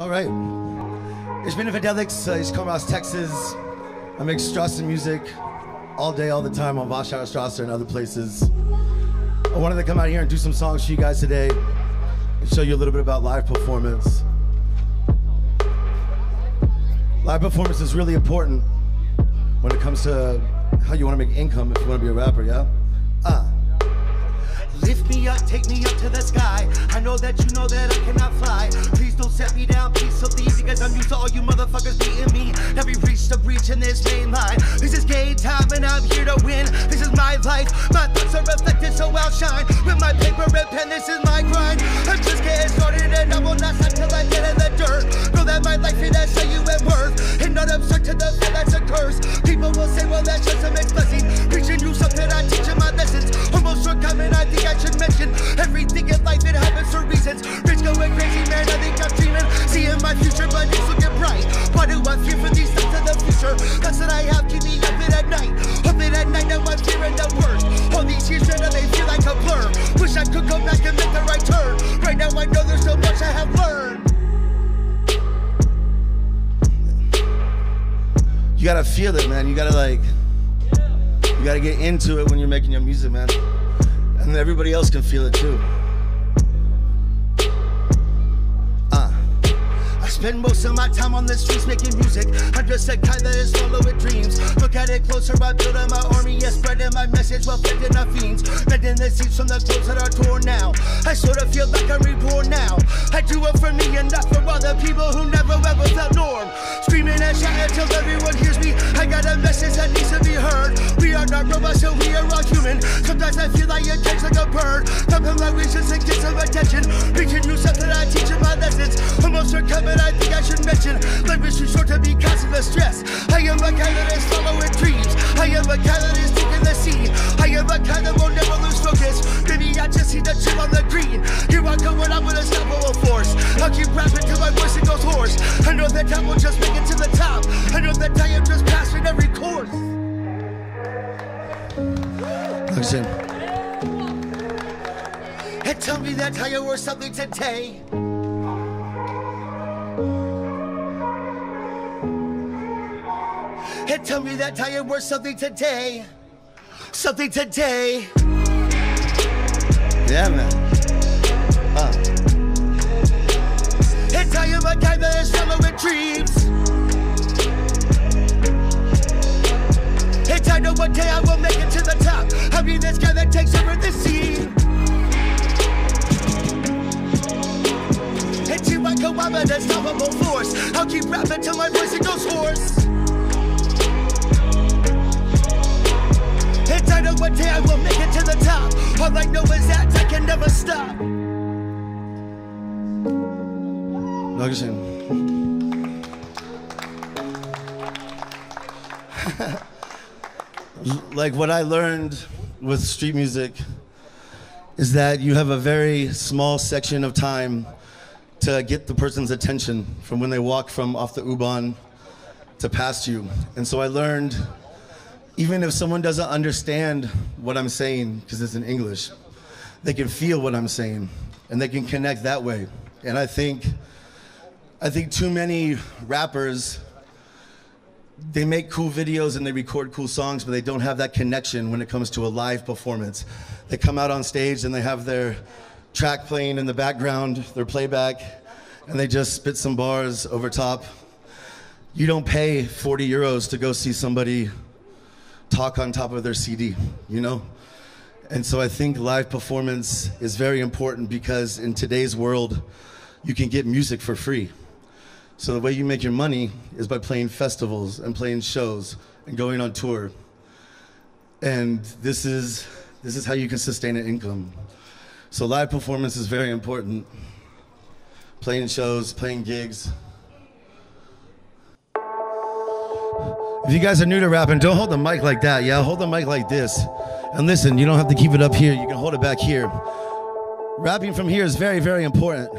Alright. Ich bin Infidelix, ich komme aus Texas. I make Strassen music all day, all the time on Warschauer Strasse and other places. I wanted to come out here and do some songs for you guys today and show you a little bit about live performance. Live performance is really important when it comes to how you want to make income if you want to be a rapper, yeah? Lift me up, take me up to the sky. I know that you know that I cannot fly. Please don't set me down, please so leave, because I'm used to all you motherfuckers beating me. Now we reached a breach in this main line. This is game time and I'm here to win. This is my life, my thoughts are reflected so I'll shine. With my paper and pen, this is my grind. I'm just getting started and I will not stop till I get in the dirt. Know that my life here that show you at worth, and not absurd to the fact that's a curse. People will say, well that's just a mixed blessing. Preaching you something, I teach you my lessons. Almost shortcoming, I think I should mention everything in life that happens for reasons. Rich going crazy, man, I think I'm dreaming, seeing my future, but it's looking bright. Why do I fear for these things in the future? That's what I have, keep me up at night. Up at night, now I'm fearing the worst. All these years, now they feel like a blur. Wish I could go back and make the right turn. Right now I know there's so much I have learned. You gotta feel it, man. You gotta you gotta get into it when you're making your music, man. And everybody else can feel it too. I spend most of my time on the streets making music. I'm just a guy that is following dreams. Look at it closer, I build up my army. Yes, spreading my message while fending our fiends. Bending the seats from the clothes that are torn now. I sort of feel like I'm reborn now. I do it for me and not for other people who never ever felt norm. Screaming and shouting till everyone hears me. I got a message that needs to be heard. We are not robots, so we are all human. Sometimes I feel like a catch like a bird. Sometimes I reach just to get some attention. Reaching you something, I teach you my lessons. Almost overcoming, I think I should mention. Life is too short to be constant of stress. I am a guy that is following dreams. I am a guy that is taking the sea. I am a guy that will never lose focus. Maybe I just see the chill on the green. Here I go and I'm with a unstoppable force. I'll keep rapping till my voice goes hoarse. I know that time will just make it to the top. I know that I am just passing every course. Listen. And tell me that I were something today. And tell me that I were something today. Something today. Yeah, man. And I am a guy that is following dreams. And I know one day I will make it to the top. I'll be this guy that takes over the scene. And here I go, I'm an unstoppable force. I'll keep rapping till my voice goes hoarse. And I know one day I will make it to the top. All I know is that I can never stop. Like what I learned with street music is that you have a very small section of time to get the person's attention from when they walk from off the U-Bahn to past you. And so I learned, even if someone doesn't understand what I'm saying, because it's in English, they can feel what I'm saying and they can connect that way. And I think too many rappers, they make cool videos and they record cool songs, but they don't have that connection when it comes to a live performance. They come out on stage and they have their track playing in the background, their playback, and they just spit some bars over top. You don't pay 40 euros to go see somebody talk on top of their CD, you know? And so I think live performance is very important because in today's world, you can get music for free. So the way you make your money is by playing festivals and playing shows and going on tour. And this is how you can sustain an income. So live performance is very important. Playing shows, playing gigs. If you guys are new to rapping, don't hold the mic like that, yeah? Hold the mic like this. And listen, you don't have to keep it up here. You can hold it back here. Rapping from here is very, very important.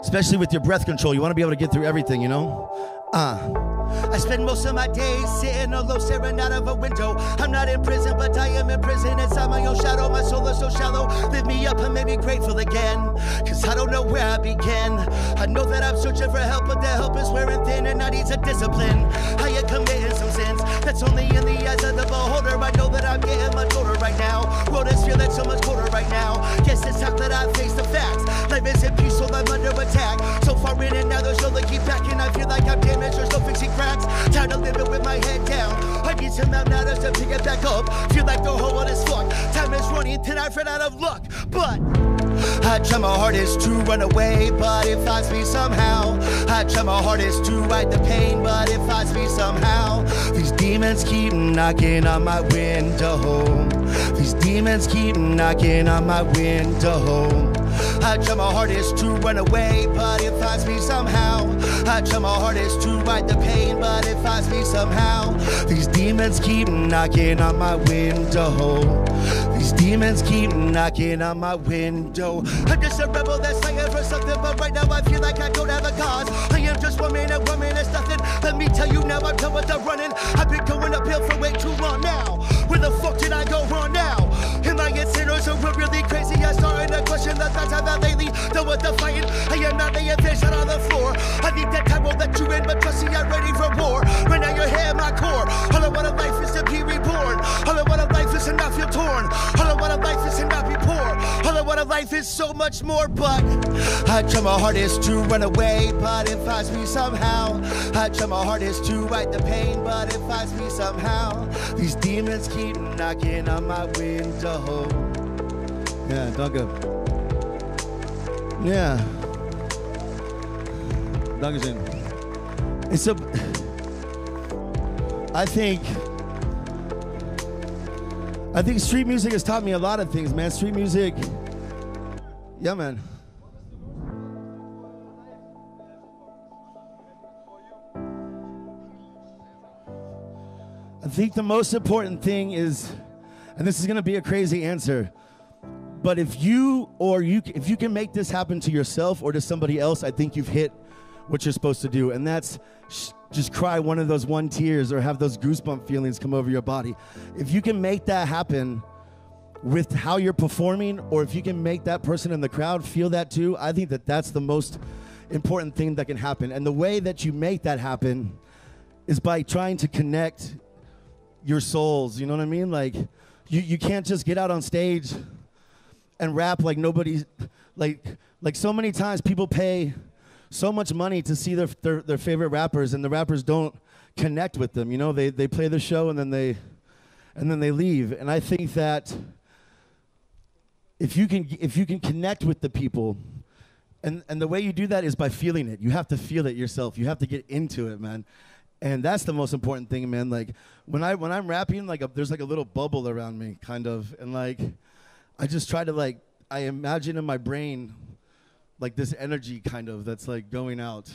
Especially with your breath control. You want to be able to get through everything, you know? I spend most of my days sitting alone, staring out of a window. I'm not in prison, but I am in prison inside my own shadow. My soul is so shallow. Lift me up and make made me grateful again, cause I don't know where I begin. I know that I'm searching for help, but the help is wearing thin, and I need some discipline. I am committing some sins that's only in the eyes of the beholder. I know that I'm getting much older right now. World is feeling so much colder right now. Yes, it's time that I face the facts. Life is in peace, so I'm under attack. So far in and out, there's no looking back, and I feel like I'm damaged, there's no fixing cracks. Tired of living with my head down. I need some out now, there's time to get back up. Feel like the whole world is fucked. Time is running till I run out of luck. But I try my hardest to run away, but it finds me somehow. I try my hardest to ride the pain, but it finds me somehow. These demons keep knocking on my window. These demons keep knocking on my window. I try my hardest to run away, but it finds me somehow. I try my hardest to ride the pain, but it finds me somehow. These demons keep knocking on my window. These demons keep knocking on my window. I'm just a rebel that's fighting for something, but right now I feel like I don't have a cause. I am just one man is nothing. Let me tell you now, I'm done with the running. I've been going uphill for way too long now. Where the fuck did I go wrong now? Am I insane or so really crazy? I'm starting to question the thoughts I've had lately. Done with the fighting, I am not laying fish out on the floor. I think that time won't let you in, but trust me, I'm ready for war. Right now you're here at my core. All I want of life is to be reborn. All I want of life is to not feel torn. All I want of life is to not be poor. All I want of life is so much more, but I try my hardest to run away, but it finds me somehow. I try my hardest to ride the pain, but it finds me somehow. These demons keep knocking on my window. Ja, danke. Ja. Dankeschön. It's a... I think street music has taught me a lot of things, man. Street music, yeah, man. I think the most important thing is, and this is gonna be a crazy answer, but if you can make this happen to yourself or to somebody else, I think you've hit what you're supposed to do, and that's just cry one of those one tears or have those goosebump feelings come over your body. If you can make that happen with how you're performing, or if you can make that person in the crowd feel that too, I think that that's the most important thing that can happen. And the way that you make that happen is by trying to connect your souls, you know what I mean? Like, you can't just get out on stage and rap like nobody's, like so many times people pay so much money to see their favorite rappers, and the rappers don't connect with them. You know, they play the show and then they leave. And I think that if you can connect with the people, and the way you do that is by feeling it. You have to feel it yourself. You have to get into it, man. And that's the most important thing, man. Like when I'm rapping, like there's like a little bubble around me, kind of, and like I just try to like I imagine in my brain, like this energy kind of that's like going out.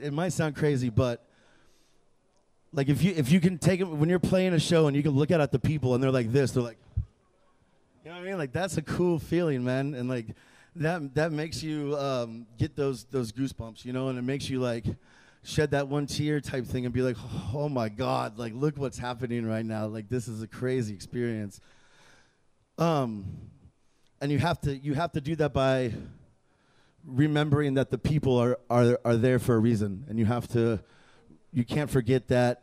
It might sound crazy, but like if you can take it when you're playing a show and you can look out at the people and they're like this, they're like, you know what I mean? Like that's a cool feeling, man. And like that makes you get those goosebumps, you know, and it makes you like shed that one tear type thing and be like, oh my God, like look what's happening right now. Like this is a crazy experience. And you have to do that by remembering that the people are there for a reason, and you can't forget that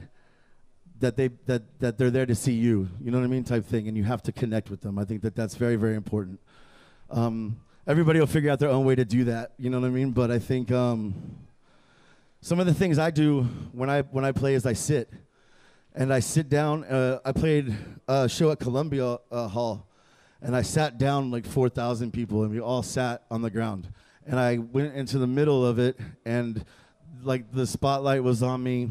they're there to see you, you know what I mean, type thing, and you have to connect with them. I think that that's very, very important. Everybody will figure out their own way to do that, you know what I mean, but I think some of the things I do when I play is I sit down. I played a show at Columbia Hall, and I sat down like 4,000 people, and we all sat on the ground. And I went into the middle of it, and like the spotlight was on me,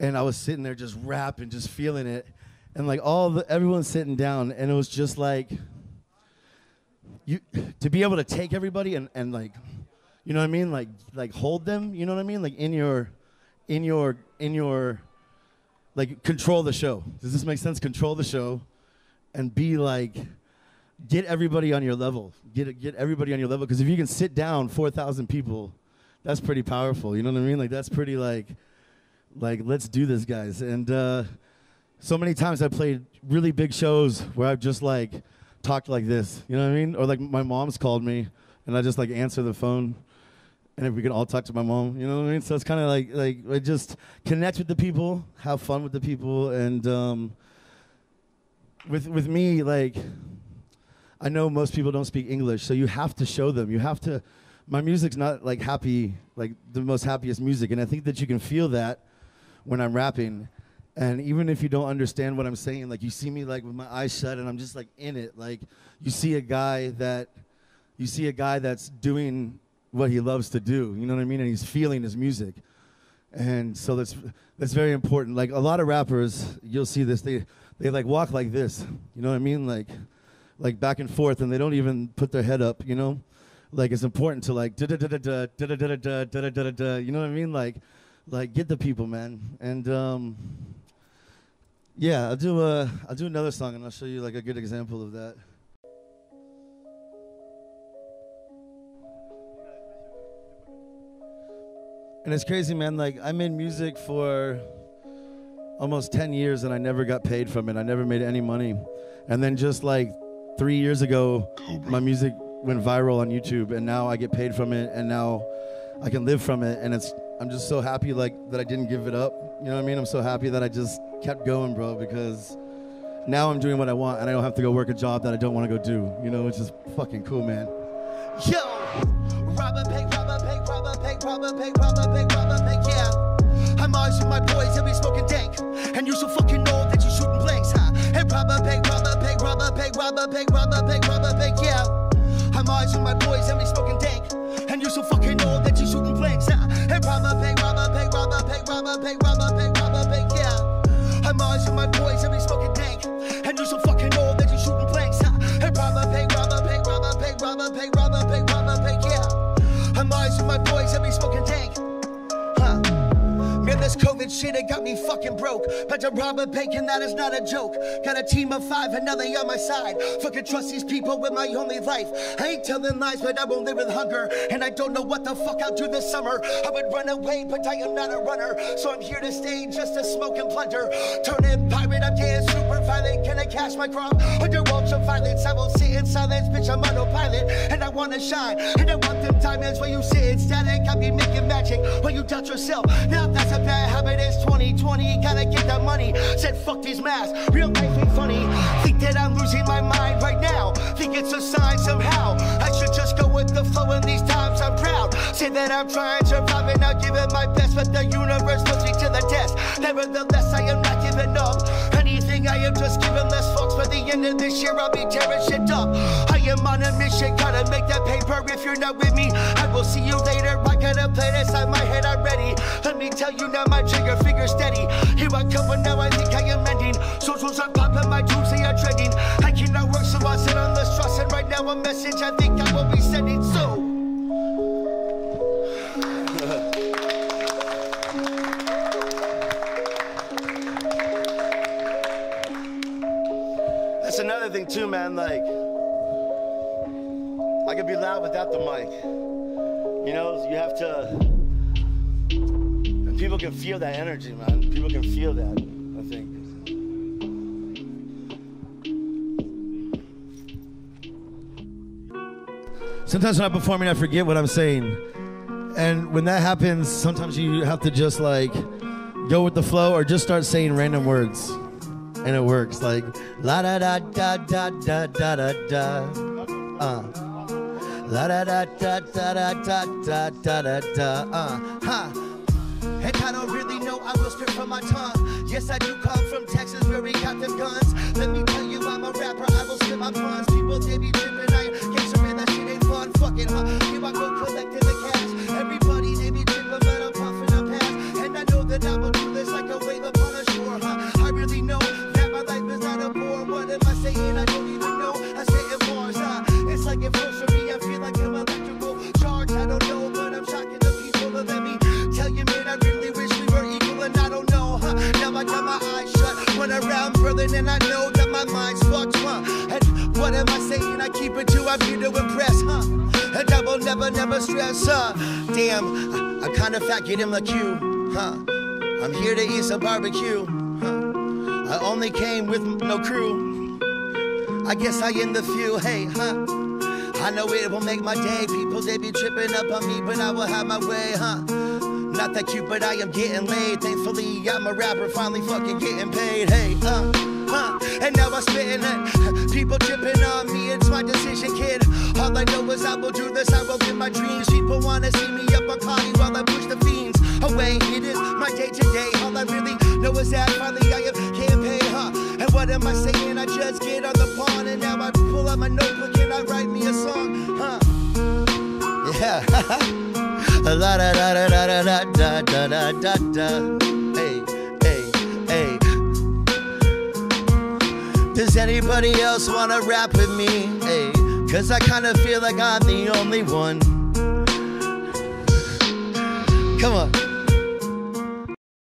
and I was sitting there just rapping, just feeling it, and like everyone's sitting down, and it was just like to be able to take everybody and like, you know what I mean, like hold them, you know what I mean, like in your like control the show. Does this make sense? Control the show. And be like, get everybody on your level. Get everybody on your level. Because if you can sit down 4,000 people, that's pretty powerful. You know what I mean? Like that's pretty like let's do this, guys. And so many times I played really big shows where I've just like talked like this, you know what I mean? Or like my mom's called me, and I just like answer the phone, and if we could all talk to my mom, you know what I mean? So it's kind of like I just connect with the people, have fun with the people, and with me, like, I know most people don't speak English, so you have to show them. You have to. My music's not like happy, like the most happiest music, and I think that you can feel that when I'm rapping. And even if you don't understand what I'm saying, like you see me like with my eyes shut, and I'm just like in it. Like you see a guy that's doing what he loves to do. You know what I mean? And he's feeling his music, and so that's very important. Like a lot of rappers, you'll see this. They like walk like this. You know what I mean? Like back and forth, and they don't even put their head up. You know, like it's important to like da da da da da da da da da da da. You know what I mean? Like get the people, man, and. Yeah, I'll do another song and I'll show you like a good example of that. And it's crazy, man, like I made music for almost 10 years and I never got paid from it. I never made any money. And then just like 3 years ago, my music went viral on YouTube and now I get paid from it and now I can live from it, and I'm just so happy like that I didn't give it up. You know what I mean? I'm so happy that I just kept going, bro, because now I'm doing what I want and I don't have to go work a job that I don't want to go do, you know, which is fucking cool, man. Yo! Robber pig, yeah. I'm always with my boys and we smoking dank. And you so fucking old that you shooting blanks, huh? Hey, robber pig, yeah. I'm always with my boys and we smoking dank. And you so fucking old that you shooting blanks, huh? Hey, robber pig, yeah. I'm always with my boys and we smoking dank. And you so fucking old that you shooting blanks, huh? Hey, robber pig, yeah. I'm always with my boys and we smoking dank. Man, this COVID shit, it got me fucking broke. But I'm robber pig, and that is not a joke. Got a team of 5 and now they on my side. Fucking trust these people with my only life. I ain't telling lies, but I won't live with hunger. And I don't know what the fuck I'll do this summer. I would run away, but I am not a runner. So I'm here to stay just to smoke and plunder. Turning pirate, I'm getting super violent. Can I cash my crop? Under ultraviolence, I won't sit in silence. Bitch, I'm on autopilot, and I wanna shine. And I want them diamonds where you sit static. I be making magic when you doubt yourself. Now that's a bad habit, it's 2020, gotta get that money. Said fuck these masks, real life ain't funny. Think that I'm losing my mind right now. Think it's a sign somehow. I should just go with the flow in these times, I'm proud. Say that I'm trying to survive and I'll give it my best, but the universe puts me to the test. Nevertheless, I am not giving up. Anything, I am just giving less fucks. By the end of this year, I'll be tearing shit up. I am on a mission, gotta make that paper. If you're not with me, I will see you later. I gotta play this on my head already. Let me tell you, now my trigger finger steady. Here I come, but now I think I am ending. Socials are popping, my dreams they are trending. I cannot work, so I sit on the stress. And right now a message I think I will be sending. So that's another thing too, man. Like I could be loud without the mic. You know, you have to. People can feel that energy, man. People can feel that, I think. Sometimes when I'm performing, I forget what I'm saying. And when that happens, sometimes you have to just like go with the flow or just start saying random words. And it works, like la da da da da da da da da. La da da da da da da da da da. Ha. And I don't really know, I will strip from my tongue. Yes, I do come from Texas where we got them guns. Let me tell you, I'm a rapper, I will spit my puns. People, they be tripping, I guess man, that shit ain't fun. Fucking huh? Here I go collecting the cash. Everybody, they be tripping, but I'm puffing a pass. And I know that I will do this like a wave upon a shore, huh? I really know that my life is not a bore. What am I saying? I don't even know, I say it bars, huh? It's like it flows for me, I feel like I'm electrical charge. I don't know, but I'm shocking the people to let me tell you, man, I really wish we were equal, and I don't know, huh? Now I got my eyes shut, run around Berlin, and I know that my mind's fucked, huh? And what am I saying? I keep it too, I'm here to impress, huh? And I will never, never stress, huh? Damn, I'm kind of fat, get him like you, huh? I'm here to eat some barbecue, huh? I only came with no crew. I guess I end the few, hey, huh? I know it will make my day. People, they be tripping up on me, but I will have my way, huh? Not that cute, but I am getting laid. Thankfully, I'm a rapper, finally fucking getting paid, hey, And now I'm spitting it. People tripping on me, it's my decision, kid. All I know is I will do this, I will live my dreams. People wanna see me up on coffee while I push the fiends away. It is my day to day. All I really know is that finally I am getting paid, huh? And what am I saying? I just get on the pawn, and now I pull out my notebook and I write me a song, huh? Yeah, la da da da da da da da da da da. Hey, hey, hey. Does anybody else wanna rap with me? Hey, cause I kinda feel like I'm the only one. Come on.